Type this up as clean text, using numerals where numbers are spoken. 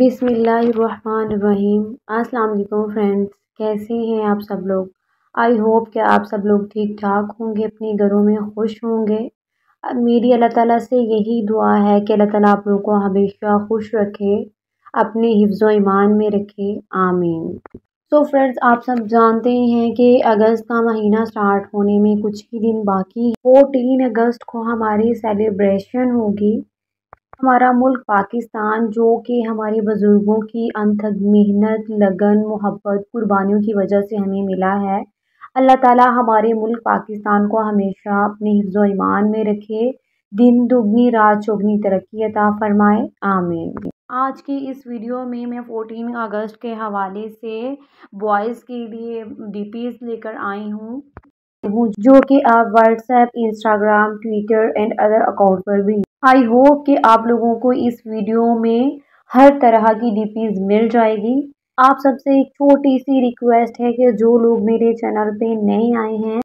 बिस्मिल्लाहिर्रहमानिर्रहीम। अस्सलाम वालेकुम फ्रेंड्स, कैसे हैं आप सब लोग। आई होप कि आप सब लोग ठीक ठाक होंगे, अपने घरों में खुश होंगे। मेरी अल्लाह ताला से यही दुआ है कि अल्लाह ताला आप लोगों को हमेशा खुश रखे, अपने हिफ्ज़ो ईमान में रखे, आमीन। सो फ्रेंड्स, आप सब जानते हैं कि अगस्त का महीना स्टार्ट होने में कुछ ही दिन बाकी है। 14 अगस्त को हमारी सेलिब्रेशन होगी। हमारा मुल्क पाकिस्तान, जो कि हमारे बुज़ुर्गों की अनथक मेहनत, लगन, मोहब्बत, कुर्बानियों की वजह से हमें मिला है। अल्लाह ताला हमारे मुल्क पाकिस्तान को हमेशा अपने हिफ्ज़ो ईमान में रखे, दिन दुगनी रात चौगनी तरक्की अता फरमाए, आमीन। आज की इस वीडियो में मैं 14 अगस्त के हवाले से बॉयज़ के लिए डीपीस लेकर आई हूँ, जो कि आप WhatsApp, Instagram, Twitter and other account पर भी। आई होप कि आप लोगों को इस वीडियो में हर तरह की डीपीज मिल जाएगी। आप सबसे एक छोटी सी रिक्वेस्ट है कि जो लोग मेरे चैनल पे नए आए हैं